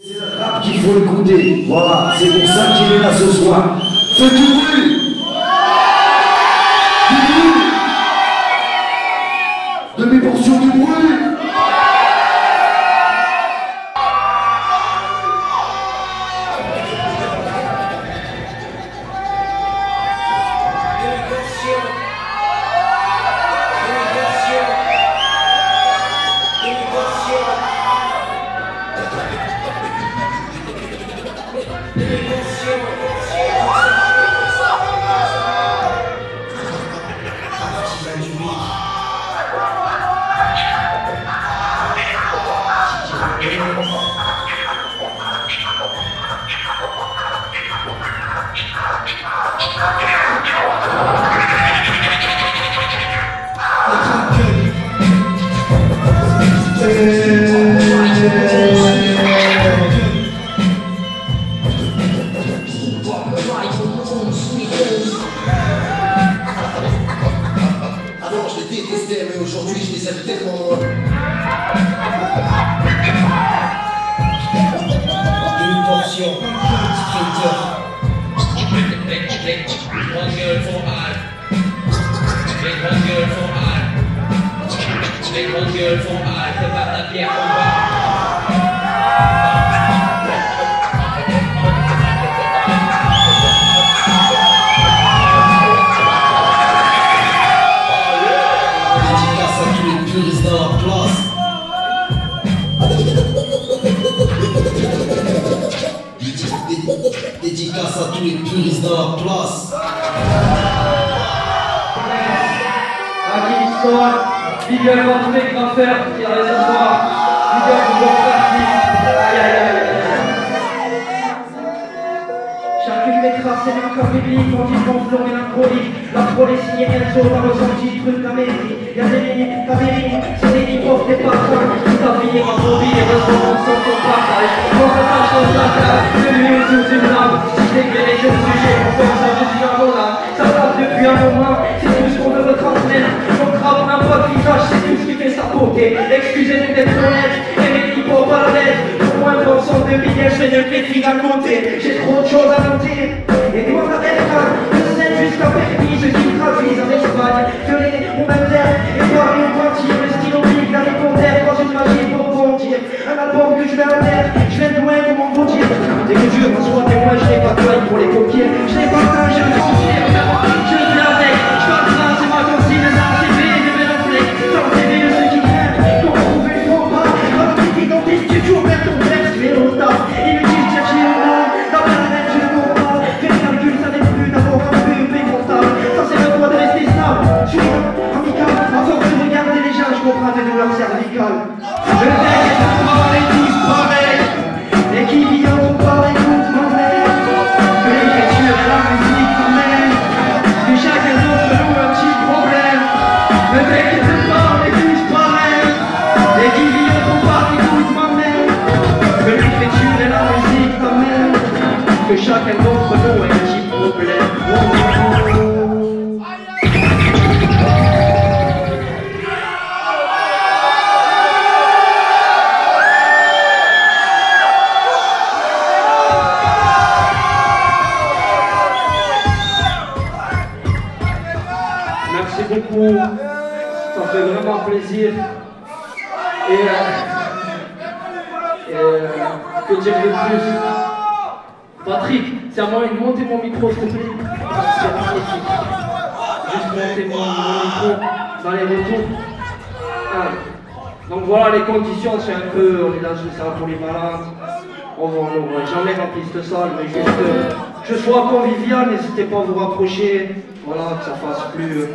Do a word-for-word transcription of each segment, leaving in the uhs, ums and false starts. C'est un rap qu'il faut écouter, voilà, c'est pour ça qu'il est là ce soir. Fais du bruit! Du bruit! Demi Portion du bruit! Mais aujourd'hui je les aime tellement moins. Une portion, sprinter. Click, click, one girl for all. Click, one girl for all. Click, one girl for all. Prépare la bière pour moi. Dédicace à tous les puristes dans la place. Magnifique soir, big up à tous les graffeurs qui arrivent ce soir. Big up aux graffeurs. Aïe aïe aïe. Chacune des traces c'est bien encore biblique. On dit qu'on flore et l'incronique. L'intro les signes et elles sont dans le senti. Truc d'Amérique, y'a des lignes d'Amérique. C'est des lignes pauvres, des parfums. Tout à finir en bobby, les raisons on s'en sont pas. On fait pas chose à faire. Excusez-nous d'être honnête, et mes livres par la lettre. Pour moins d'un cent de billets, je ne peux plus raconter. J'ai trop de choses à noter. Et moi, la R un, de scène jusqu'à Paris, je suis gravise en Espagne. Violer mon même terre, et voir une pointille, le stylo public, la répondaire, dans une machine pour bondir. Un album que je vais à terre, je vais de loin de mon bondir. Dès que Dieu m'assoit, mais moi, je n'ai pas de taille pour les paupières. Je n'ai pas de taille, je vais sentir. Je vais avec, je vais de ça, c'est ma consigne, ça, c'est bien. Que chacun d'entre nous a un petit problème. Merci beaucoup, ça fait vraiment plaisir. Et, euh, et euh, que dire de plus? Patrick, c'est à moi de monter mon micro, s'il te plaît. C'est magnifique. Juste monter mon, mon micro dans les retours. Ah. Donc voilà les conditions, c'est un peu, on est dans une salle pour les malades. On va jamais remplir cette salle, mais juste euh, que ce soit convivial, n'hésitez pas à vous rapprocher. Voilà, que ça fasse plus, euh,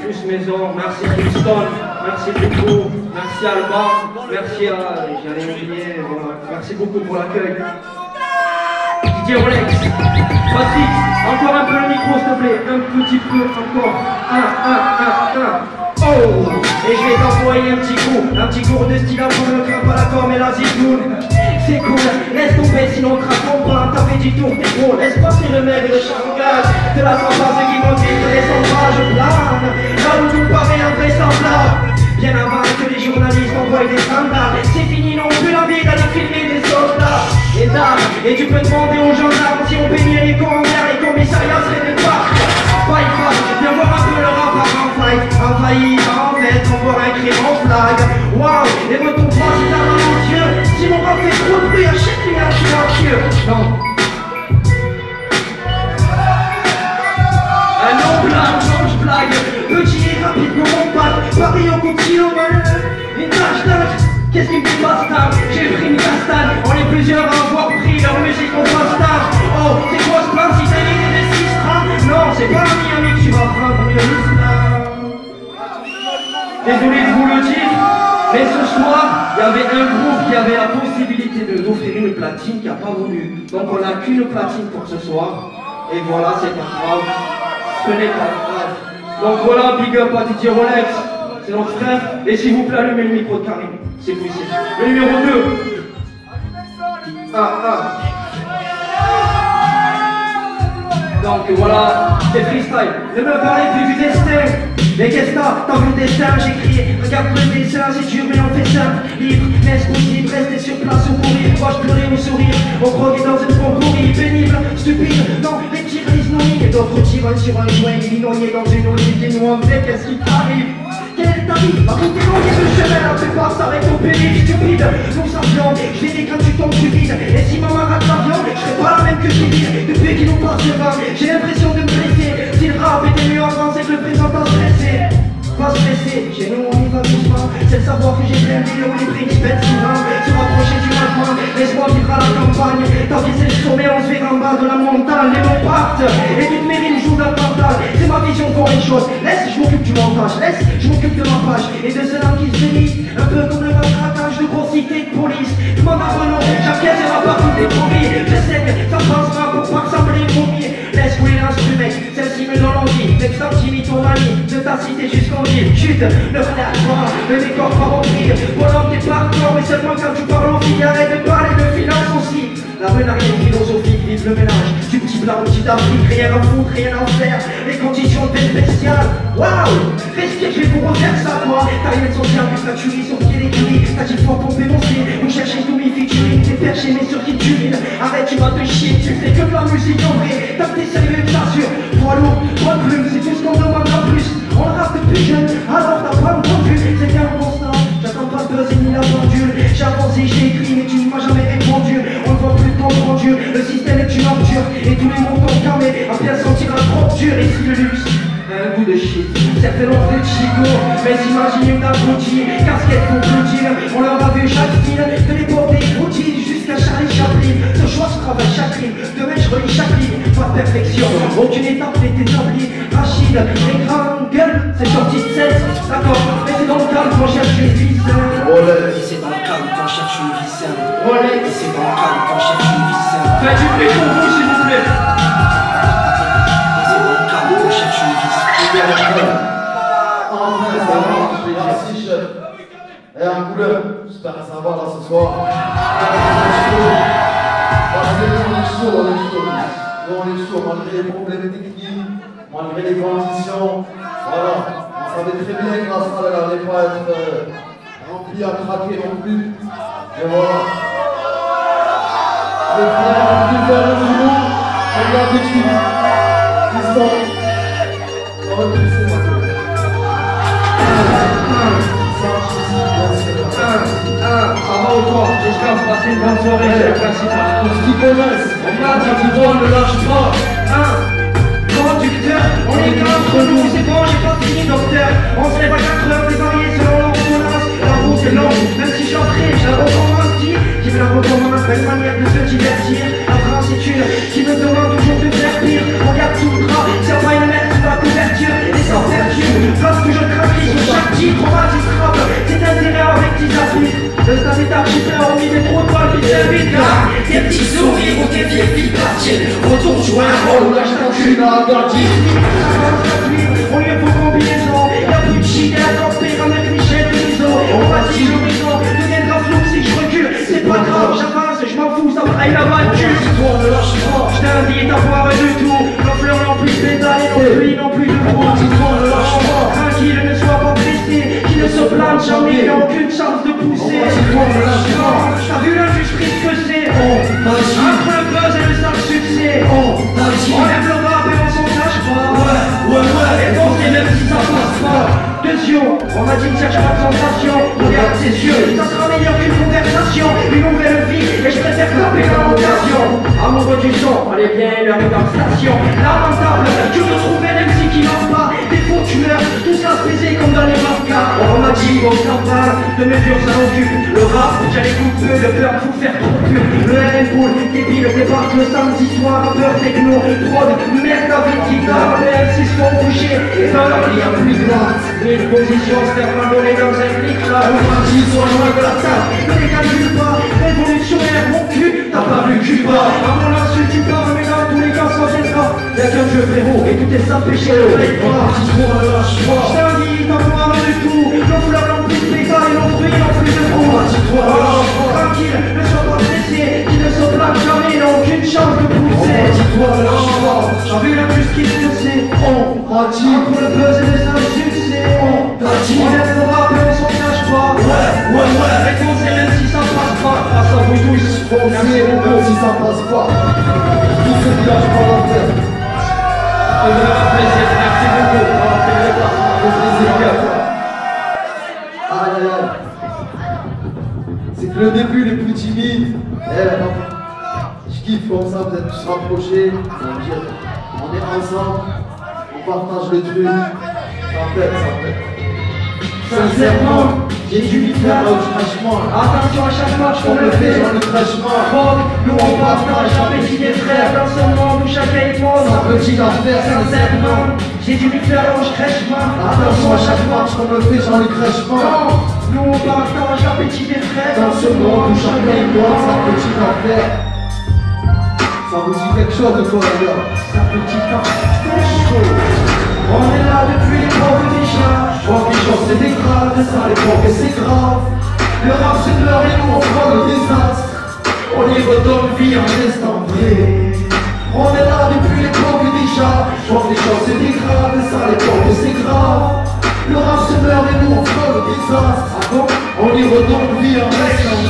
plus maison. Merci Kingston, merci beaucoup, merci Alba, merci à. J'allais oublier, voilà. Merci beaucoup pour l'accueil. Rolex, Patrick, encore un peu le micro s'il te plaît, un petit peu encore, un, un, un, un, oh, et je vais t'envoyer un petit coup, un petit cours de style à pour le craint pas la corne et la zitoune, c'est cool, laisse tomber sinon craquons pas, taper du tour des gros, laisse passer le mec et le chargage, de la sympa qui conduit de l'essence, je plane, là où tout paraît invraisemblable, bien avant que les journalistes envoient des standards, c'est fini non plus la vie d'aller filmer des soldats. c'est dingue. Et tu peux demander aux gendarmes si on peignait les camps en guerre, les commissariats seraient des parcs. Fight, fight, viens voir un peu le rap avant fight. Un failli, un net, on voit un crime en flag. Waouh, les mots ton bras, c'est la main aux yeux. Si mon rap fait trop de bruit, achète-lui un chien. Non. Un non blague, non je blague. Petit et rapide, nous on passe. Paris en continent, une tâche d'âge. Qu'est-ce qui me fait pas stable? J'ai pris une castane. On est plusieurs à avoir pris leur musique en pastage. Oh, c'est quoi ce plan si t'as l'idée des six trains? Non, c'est pas un ami que tu vas prendre le slam. Désolé de vous le dire, mais ce soir, il y avait un groupe qui avait la possibilité de d'offrir une platine qui a pas voulu. Donc on n'a qu'une platine pour ce soir. Et voilà, c'est pas grave. Ce n'est pas grave. Donc voilà, big up à Didier Rolex. C'est notre frère. Et s'il vous plaît, allumez le micro de Karim. C'est possible. Le numéro deux. Ah, ah. Donc voilà, c'est freestyle. Ne me parlez plus du destin. Mais qu'est-ce que t'as vu le destin? J'ai crié, regarde le dessin, c'est dur mais on fait simple. Libre, laisse possible, rester sur place ou courir. Proche, pleurer ou sourire. On croquait dans une concourrie, pénible, stupide. Non, les petits risques non liés. D'autres tirent sur un joint, minoyés dans une olive. Et nous on fait qu'est-ce qui t'arrive? Quelle tarif, à côté long et le chemin, la plupart s'arrêtent au pays stupide. Donc ça plante, je les déclare du temps que tu vides. Et si maman rate la viande, je serai pas la même que j'ai dit. Depuis qu'ils n'ont pas de vin, j'ai l'impression de me blesser. Si le rap était mieux avant, c'est que le présent pas stressé. Pas stressé, chez nous on y va doucement. C'est le savoir que j'ai plein de les prix qui pètent souvent. Se rapprocher du logement, laisse-moi vivre à la campagne. Tant pis c'est le sommet, on se verra en bas de la montagne. Les mots partent, et toutes mes rimes jouent dans le partage. C'est ma vision pour une chose, laisse, je m'occupe du montage. Laisse, je m'occupe de ma page, et de ceux-là qui se bénissent. Un peu comme le matraquage de grosse cité de police. Demande à Renaud, j'acquiesce et rabat toutes les promis. Je saigne, ça passe pas pour pas que ça me les promis. Laisse couler l'instrument, celle-ci me donne l'envie. D'être senti, ton ami, de ta cité jusqu'en ville. Chute, le frère, toi, le décor part en prix. Volant tes parcours, mais seulement quand tu parles en fille. Arrête de parler de finance aussi. La ménagère philosophique, vive le ménage. Du petit blanc, petit d'Afrique, rien à foutre, rien à faire. Les conditions étaient spéciales. Waouh, respire, je vais vous refaire ça, moi. T'as rien de son service, la tuerie, son pied d'écurie. T'as dit fort pomper mon style. Vous cherchez tous mes figurines, t'es perché, mais sur qui tu vides. Arrête, tu vas te chier, tu fais que de la musique en vrai. T'as tes sérieux, t'assures. Poids lourd, poids plume, c'est tout ce qu'on demande en plus. On rappe depuis jeune, alors t'as pas entendu. C'était un constat, j'attends pas de buzz ni la pendule. J'ai avancé, j'ai écrit, mais tu ne m'as jamais répondu. On ne voit plus de temps dur, le système est une ordure. Et tous les mots t'ont camé, à bien sentir un trop dur. Et si le luxe un goût de shit, certaines ont fait de chico, mais imagine une abrutie, casquette pour cloutine, on leur a vu chaque style, de l'époque des routines jusqu'à Charlie Chaplin, ce choix je travaille chaque rime, demain je relis chaque ligne, pas de perfection, aucune étape n'est établie, Rachid, les grandes gueules, c'est sorti de seize, d'accord, mais c'est dans le calme qu'on cherche une vie saine. Rolex, c'est dans le calme qu'on cherche une vie saine. Rolex, c'est dans le calme qu'on cherche une vie saine. Faites du bruit pour vous s'il vous plaît. Et en couleur, j'espère que ça va là ce soir. On est chaud, on est chaud, on est chaud, malgré les problèmes techniques, malgré les conditions. Voilà, on savait très bien que la salle n'allait pas être euh, remplie à craquer non plus. Et voilà. Les frères, les frères, les frères, les frères, les frères, on va tous les matos. Ça va ou quoi? J'espère que vous passez une bonne soirée, c'est le principal. Pour ceux qui connaissent, on a dit du droit, ne lâche pas. Conducteur, on est qu'un entre nous, c'est bon, j'ai pas fini docteur. On se lève à quatre heures, dévariés selon l'ordonnance. La route est longue, même si j'en prie, je la recommande. Qui, qui me la recommande, belle manière de se divertir. La France est une, qui me demande toujours de faire pire. Regarde tout le drap, tiens pas une merde sous la couverture. Et sans vertu, face que je craque sur chaque titre, on va du scrap. C'est intérêt avec tes amis. Le stade est archipel, on y met trop de balles, vite, vite, là. Des petits sourires ou des vieilles filles quartier. Retourne jouer un rôle, lâche ton cul dans la gardine. On lui a pour combinaison. Y'a plus de chine et à camper avec Michel Rizzo. On va dire le maison, deviendra flou si je recule. C'est pas grave, j'avance, je m'en fous, ça va, il a mal cul. Je t'invite à voir du tout. Nos fleurs n'ont plus de pétales et nos fruits n'ont plus de poids. Tranquille, ne sois pas pressé, qui ne se plane jamais, il n'y a aucune chance de pousser. T'as vu l'injustice que c'est? un point deux, c'est le star succès. Oh, on lève le bras, mais on s'en cache pas. Ouais, ouais, ouais. Et donc, et même si ça passe pas, de Sion, on m'a dit ne cherche pas de sensation. Regarde ses yeux, ça sera meilleur qu'une conversation. Une nouvelle vie, et je préfère taper la rotation. Amoureux du son, allez bien, l'heure est dans station. Lamentable, tu peux trouver des M C qui n'en pas. Des faux tueurs, tout ça se faisait comme dans les mangas. On m'a dit, on s'en parle, de mesures ça occupe. Le rap, j'allais couper, le peur de vous faire trop pur. Le L M O, débile, débarque le samedi soir. Peur, techno, prod, merde, la vie qui garde. Les M C se font bouger, et dans leur lit, un public là. Une position, se faire malonner dans un clic là. On m'a dit, sois loin de la table, ne les calcule pas. Révolution et mon cul, t'as pas vu Cuba. À mon insulte, tu parles, mais là, tous les gars s'en viendra. Y'a qu'un jeu frérot, et tout est ça, péché, le mec pas. Je t'ai dit, t'en vois rien du tout. L'on fout la lampe du spectacle et l'on fruit, l'on fruit de fou. Tranquille, ne sois pas blessé. Qui ne se plaque jamais, n'a aucune chance de pousser. J'en veux la plus qu'il te sait. On m'a dit, entre le buzz et les insuccès. On m'a dit, on aime le rap et on s'en cache pas. Ouais, ouais, ouais. Et on sait même si ça passe pas. Face à vous tous, on aime le rap si ça passe pas. Tout ce qui lâche pas la tête. On a un plaisir, merci beaucoup. C'est que le début, les plus timides, je kiffe comme ça, vous êtes tous rapprochés, on est ensemble, on partage le truc, ça pète, ça pète. Sincèrement, j'ai dû vite faire un crachement. Attention à chaque match qu'on le fait, dans le crachement. Nous on partage un petit des frères, dans ce monde où chacun y pense. Un petit enfer, sincèrement. J'ai du victoire, je crèche pas. Attention à chaque match qu'on me fait, j'en ai crèche pas. Nous on partage un petit des frères. Dans ce monde où chacun est mort, ça petit enfer. Ça vous dit quelque chose de toi d'ailleurs. Ça petit enfer. On est là depuis les pauvres déjà. Voir les gens c'est dégrade, ça les pauvres c'est grave. Le rap c'est de l'heure et nous on prend le désastre. On y redonne vie en restant vrai. On est là depuis les pauvres déjà. Genre les gens c'est dégrade, ça les pauvres c'est grave. Le rap se meurt et nous on fait le désastre. Avant on y retombe vie en restant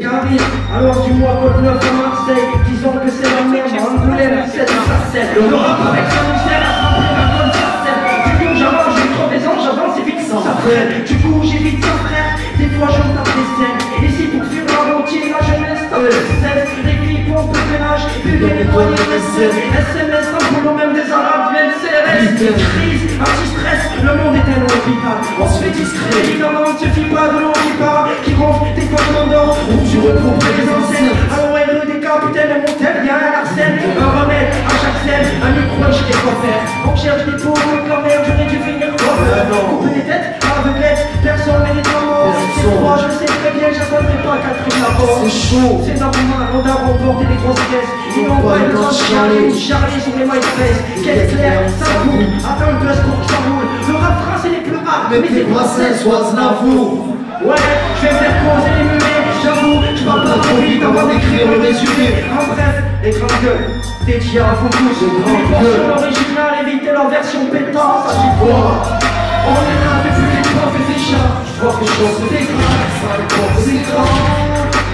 Carré, alors dis-moi code neuf à Marseille. Disons que c'est la merde, on nous lève sept à Marseille. Le rap avec son mystère a semblé ma bonne sarcelle. Du coup j'avance, je trouve des ans, j'avance et vite sans appel. Du coup j'évite sans frère, des fois je me tape des scènes. Et si pour fuir la routier, la jeunesse tape des scènes. Les clips ont peu de rage, plus de nettoyer les scènes. S M S, nous même des arabes, viennent C R S. Crise, anti-stress, le monde est un hôpital. On se fait discret, évidemment on ne suffit pas de l'antipa. Qui ronfle des commandants, où tu retrouves les enseignes. Alors R E D K, putain les montagnes, y'a un arsène. Un remède à chaque scène, un micro je t'ai pas faire. On cherche des pauvres, quand merde, j'aurais dû finir quoi. Couper les têtes, aveuglette, personne n'est en mort. C'est moi, je sais très bien, j'attendrai pas Catherine Laborde. C'est chaud, c'est normal, on a remporté des grosses caisses. Ils n'ont pas le temps de charler, charler sur les MySpace. Quel éclair, ça roule, attends le buzz pour que ça roule. Le rap français n'est plus rap, mais tes brassins sois Znavour. Ouais, je vais faire poser les mumets, j'avoue. Je parle pas trop vite avant d'écrire le résumé. En bref, les grandes gueules, des tiens font tous les grandes gueules. Les versions originales, évitez leur version pétante, ça j'y crois. On est là depuis les profs et les chats. Je vois que les choses se dégradent, ça les profs et les grands.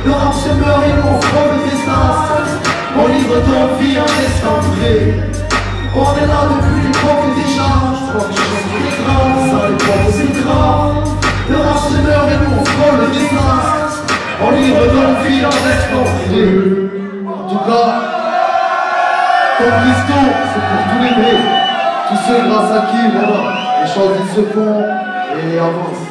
Le rap se meurt et nous on prend le désastre. On livre ton vie en restant vrai. On est là depuis les pauvres déjà. Je crois que je suis les grands. Ça les pauvres c'est grave. Le rap se meurt et nous on prend le désastre. On livre ton vie en restant vrai. En tout cas, ton piston c'est pour tous les vrais. Tous ceux grâce à qui voilà, les choses ils se font et avancent.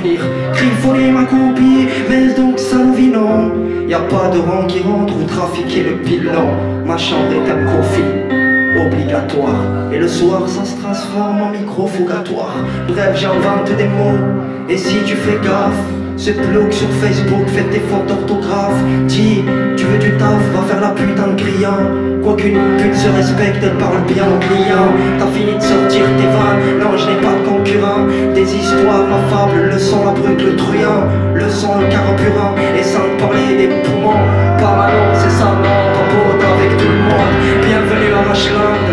Crime, folie, ma copie, mais donc ça nous vit non. Y'a pas de rang qui rentre ou trafiquer le pilon. Ma chambre est un profit obligatoire. Et le soir ça se transforme en micro-fougatoire. Bref j'invente des mots, et si tu fais gaffe. Ce blog sur Facebook, faites des fautes d'orthographe. Dis, tu veux du taf, va faire la pute en criant. Quoi qu'une pute se respecte, elle parle bien aux clients. T'as fini de sortir tes vannes, non je n'ai pas de concurrent. Des histoires, ma fable, le son, la brute, le truand. Le son, le carburant, et sans parler des poumons. Parallon, c'est ça, non, t'emporte avec tout le monde. Bienvenue à Machland,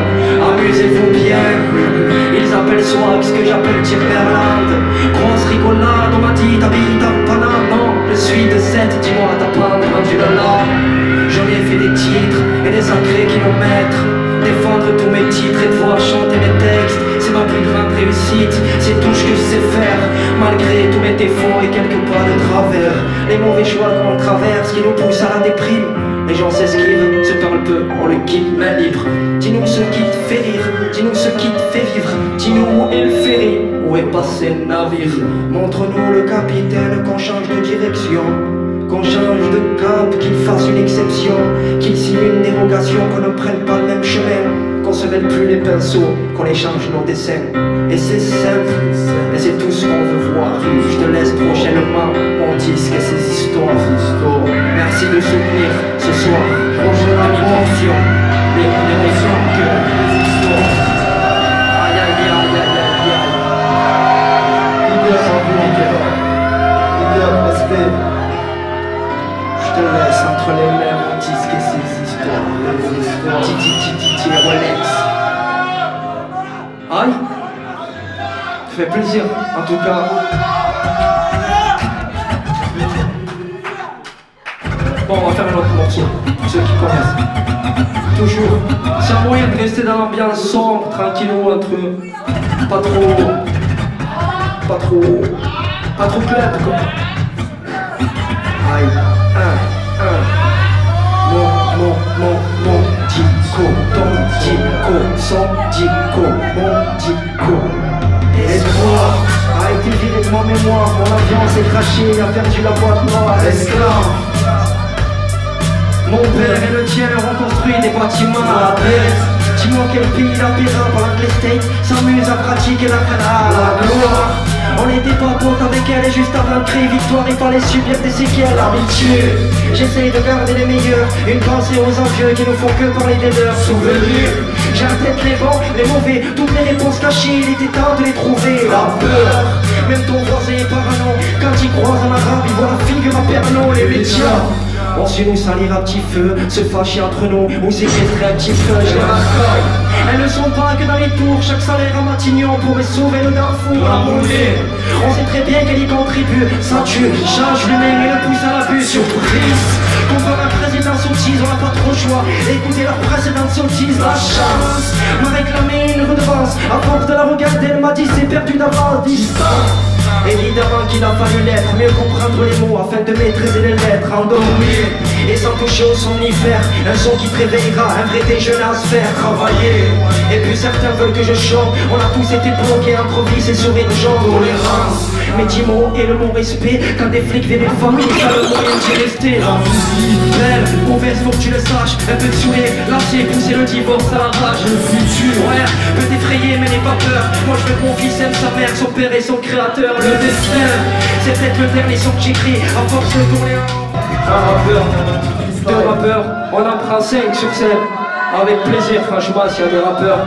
amusez-vous bien. Ils appellent swag, ce que j'appelle Timberland. Grosse rigolade, on m'a dit, t'habites à Panama, non, je suis de sept, dis-moi, t'as pas rendu là. acheter des titres et des sacrés kilomètres, défendre tous mes titres et devoir chanter mes textes. C'est ma plus grande réussite, c'est tout ce que je sais faire, malgré tous mes défauts et quelques pas de travers. Les mauvais choix qu'on traverse qui nous poussent à la déprime. Les gens s'esquivent, se parlent peu, on le quitte main libre. Dis-nous ce qui te fait rire, dis-nous ce qui te fait vivre, dis-nous où est le ferry, où est passé le navire. Montre-nous le capitaine qu'on change de direction, qu'on change de cap, qu'il fasse une exception, qu'il signe une dérogation, qu'on ne prenne pas le même chemin, qu'on se mêle plus les pinceaux, qu'on échange nos dessins. Et c'est simple, et c'est tout ce qu'on veut voir. Je te laisse prochainement mon disque et ses histoires. Merci de soutenir ce soir Demi Portion, les émotions que les histoires. Aïe aïe aïe aïe aïe aïe. Idéal sans vous, idéal respect. Je te laisse entre les mains mon disque et ses histoires. Titi-titi-titi, relax. Aïe, ça fait plaisir, en tout cas. Bon, on va faire un autre morceau, ceux qui connaissent. Toujours, c'est un moyen de rester dans l'ambiance sombre, tranquillou, entre eux. Pas trop... Pas trop... Pas trop clair, quoi. Aïe. Un, un, mon, mon, mon, mon dico, ton dico, son dico, mon dico. Espoir a été viré de ma mémoire, mon avion s'est craché, a perdu la boîte noire. Esclave, mon père et le tien ont construit des bâtiments à la bête. Dis-moi quel pays la pire pendant que les States s'amusent à pratiquer la canne à la gloire. On n'était pas potes avec elle et juste avant le cri victoire il fallait subir des séquelles. Amitié, j'essaye de garder les meilleurs, une pensée aux envieux qui ne font que parler des leurs souvenirs. J'arrête les bons, les mauvais, toutes les réponses cachées, il était temps de les trouver. La peur, même ton voisin est parano, quand il croise un arabe il voit la figure à Pernod. Les médias ont su nous salir à petit feu, se fâcher entre nous ou séquestrer un petit feu. Je la elles ne sont pas que dans les tours, chaque salaire à Matignon pourrait sauver le Darfour. On sait très bien qu'elle y contribue, ça tue, charge lui-même et le pousse à l'abus. Surprise, comparé à la présidente sottise, on n'a pas trop le choix. Écoutez la précédente sottise, la chance me réclamait une redevance, à force de la regarder, elle m'a dit c'est perdu d'avance. Distance, évidemment qu'il a fallu l'être, mieux comprendre les mots afin de maîtriser les lettres. Endormir et sans toucher au somnifère, un son qui te réveillera, un vrai déjeuner à se faire. Travailler, et puis certains veulent que je chante. On a tous été bloqués entre vices et sourires gens. Tolérance, mes dix mots et le mot respect. Quand des flics viennent les familles, t'as le moyen d'y rester. Belle, mauvaise faut que tu le saches. Un peu de sourire, lâcher, pousser le divorce à la rage. Le futur, ouais, peut t'effrayer mais n'aie pas peur. Moi je veux que mon fils aime sa mère, son père et son créateur. Le destin, c'est peut-être le dernier son que j'écris, à force de tourner un rappeur, deux rappeurs, on en prend cinq sur scène, avec plaisir franchement s'il y a des rappeurs,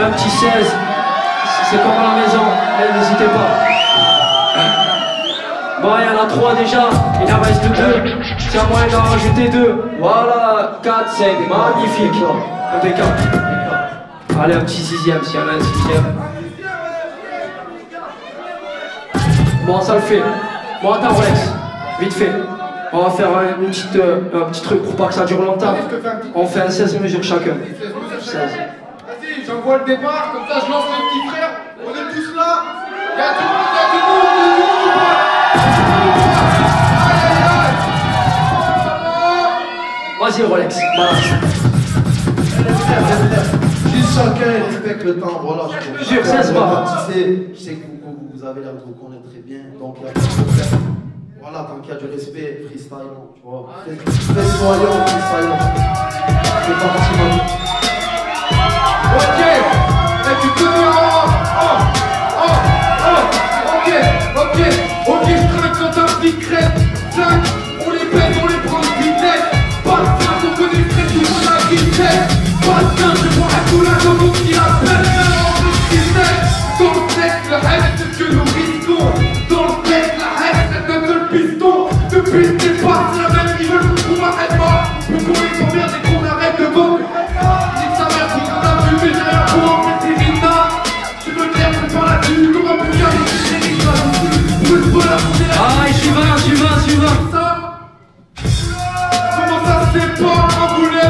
un petit seize, c'est comme à la maison, n'hésitez pas. Bon, il y en a trois déjà, il en reste deux, c'est un moyen d'en rajouter deux, voilà, quatre, cinq, magnifique, impeccable. Allez, un petit sixième, s'il y en a un sixième. Bon, ça le fait. Bon, attends, Rolex. Vite fait. On va faire une petite, euh, un petit truc pour pas que ça dure longtemps. On fait un seize mesures chacun. seize. Vas-y, j'envoie le départ, comme ça je lance mes petits frères. On est tous là. Il y a tout le monde, il y a tout le monde, il y a tout le monde. Vas-y, Rolex. Je suis sûr qu'elle respecte le temps. Voilà, je suis sûr, seize pas. Je sais que vous avez l'air de vous connaître très bien, donc là, voilà, tant qu'il y a du respect, freestyle, tu vois, soyons freestyle, c'est pas maximum. Ok, et tu peux dire, oh, oh, oh, ok, ok, ok, je traque quand un petit crête, clac, on les pète, on les prend de vitesse, pas de trace, on connaît le trait, tout le monde a qui tête, pas de trace, je vois un coup là, comme on dit la peine, on est qui tête, comme tête, le rêve, que nous risquons, dans le tête, la haine, c'est notre seul piston. Depuis le départ, c'est la même, ils veulent qu'on m'arrête pas. Pour qu'on les emmerde et qu'on arrête de vendre. Si ça m'a pris qu'on a fumé, j'ai rien pour en mettre les rita. Tu me lèves, c'est pas la nuit, qu'on va plus garder les rita. Plus de bonheur, on est là. Aïe, je suis vingt, je suis vingt, je suis vingt. Comment ça, c'est pas un boulet?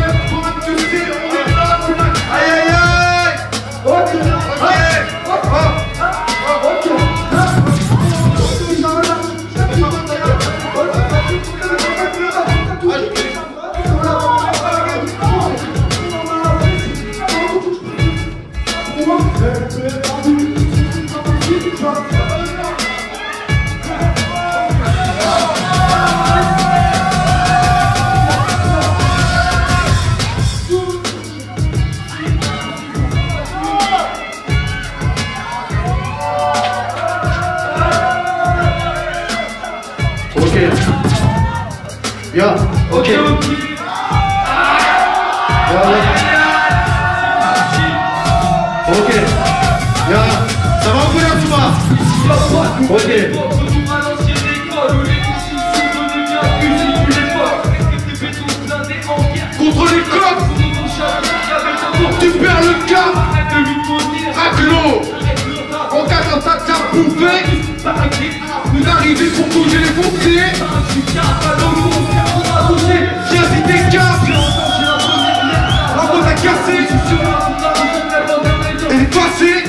Ok. Yeah. Ça va vous là, tu vois. Ok. Contre les cops, tu perds le cap. Aglo. En cas quand t'as ta poupée, nous arrivons pour bouger les pompiers. Viens si t'es cap. La boîte a cassé. Elle est passée.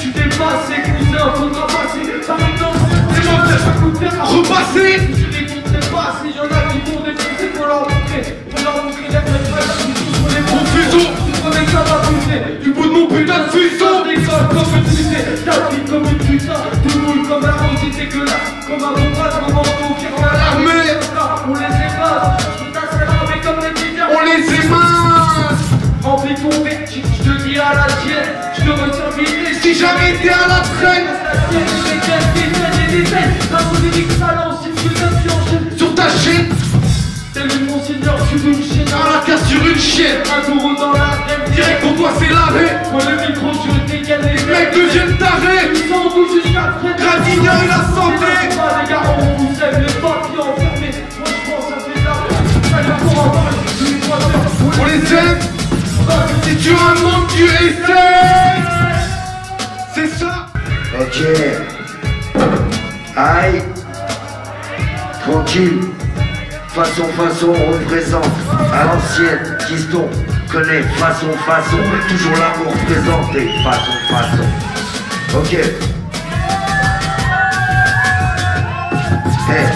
Tu dépasses les cousins, faudra passer. Ça m'étonne, c'est repasser. Je les comptais pas, s'il y en a qui vont défoncer, faut leur montrer. Faut leur montrer les frères, on est ça va pousser. Du bout de mon putain de fuseau, décolle comme une putain, t'as dit comme une putain. Tout moule comme la rose, c'est dégueulasse. Comme un repas, on m'en faut qu'il y en a l'armée. On les émasse, comme les pignards. On les émasse. Remplis ton vertige, je te dis à la tienne. Je te retiens vite. Si jamais t'es à la traîne, sur ta chaîne, t'es le monseigneur sur une chaîne. À la casse sur une chaîne, un taureau dans la rêve. Direct pour toi c'est l'arrêt. Quand le micro je dégaine les mecs deviennent tarés. Ils s'en vont jusqu'à traîner. Gradignan et la santé. Les gars on vous aime, les papiers enfermés. Moi je pense à tes arrêts. Ça vient pour en parler, je suis une. On les aime. Si tu as un manque tu essaies. C'est ça. Ok. Aïe. Tranquille. Façon, façon, représente. À l'ancienne, Kiston. Connaît façon, façon. Toujours l'amour présenté. Façon, façon. Ok. Hey,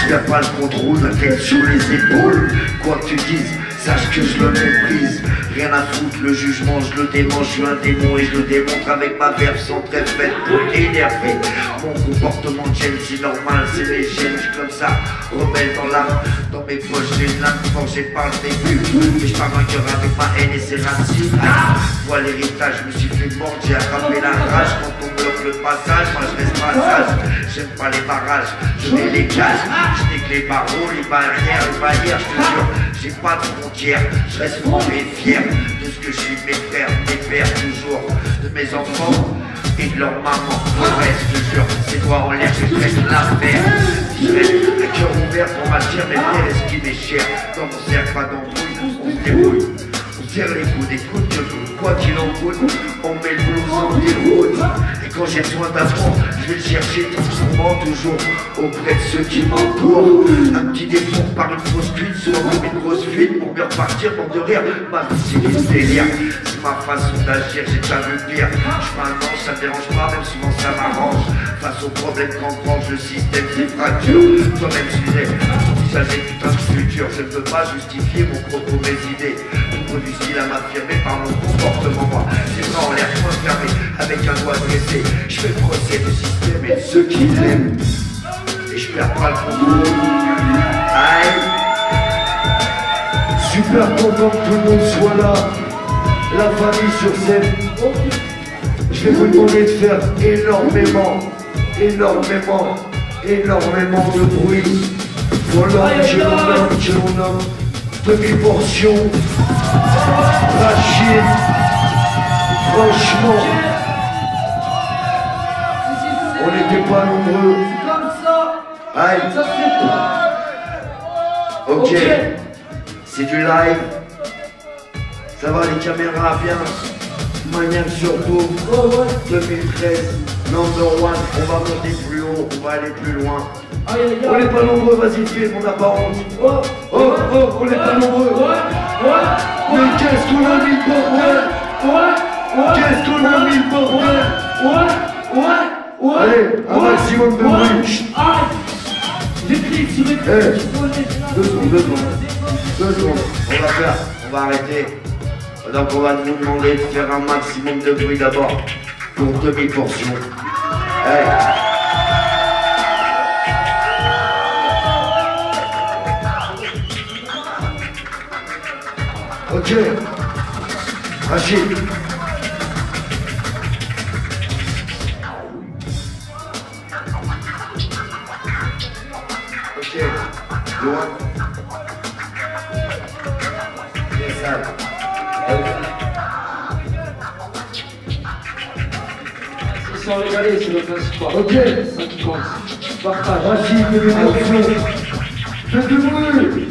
je n'ai pas le contrôle, la tête sur les épaules. Quoi que tu dises, sache que je le méprise. Rien à foutre, le jugement, je le démonte. Je suis un démon et je le démontre avec ma verve sans très faite pour énerver. Mon comportement de gêne, c'est normal, c'est les gènes. Je comme ça, remets dans l'âme. Dans mes poches, j'ai une lame forgée par le début. Mais je pars vainqueur avec ma haine et ses racines. Ah, vois l'héritage, je me suis fait mort. J'ai attrapé la rage quand on bloque le passage. Moi je reste pas sage, j'aime pas les barrages. Je mets les cages, je n'ai que les barreaux, les barrières, les barrières. Je te jure, j'ai pas de frontières. Je reste fort et fier de ce que je suis, mes frères, mes pères, toujours de mes enfants et de leur maman. Le reste, je jure, c'est toi en l'air, je reste la mer. Je reste un cœur ouvert pour m'attirer, mes frères, ce qui m'est cher. Dans mon cercle, pas d'embrouille, on se débrouille. On serre les coups, des coups de boule, quoi qu'il en coûte, on met le boulot sans déroute. Et quand j'ai besoin d'un front, je vais le chercher tout souvent, toujours auprès de ceux qui m'entourent. Un petit défaut par une grosse cuite, souvent comme une grosse fuite, pour me repartir, pour de rire, ma vie c'est du délire. C'est ma façon d'agir, j'ai déjà vu pire. Je fais un ange, ça me dérange pas, même souvent ça m'arrange. Face aux problèmes qu'engrange le système, c'est fracture. Toi-même sujet, il s'agit du temps du futur, je ne peux pas justifier mon propos, mes idées. Du style à m'affirmer par mon comportement, moi c'est pas en l'air point fermé avec un doigt dressé. Je fais le procès du système et de ceux qui l'aiment et je perds pas le contrôle. Aïe, super content que tout le monde soit là, la famille sur scène. Je vais vous demander de faire énormément, énormément, énormément de bruit pour l'homme que l'on nomme, que l'on nomme Demi Portion. Rachid, franchement, on n'était pas nombreux. Aïe. Ok, c'est du live. Ça va les caméras, bien. Maniaque surtout. deux mille treize, number one. On va monter plus haut, on va aller plus loin. On n'est pas nombreux, vas-y filme, on n'a pas honte. Oh oh, on n'est pas nombreux. Mais qu'est-ce qu'on a mis le bordel. Qu'est-ce qu'on a mis le bordel. Allez, un maximum de bruit. J'écris sur les trucs. Deux secondes, deux secondes. Deux secondes, on va faire, on va arrêter. Donc on va nous demander de faire un maximum de bruit d'abord. Pour demi-portion. Allez. Ok, Rachid. Ok, loin. Ils sont régalés, c'est notre espoir. Ok, c'est ça qui compte. Partage. Vas-y, fais du bruit. Fais du bruit.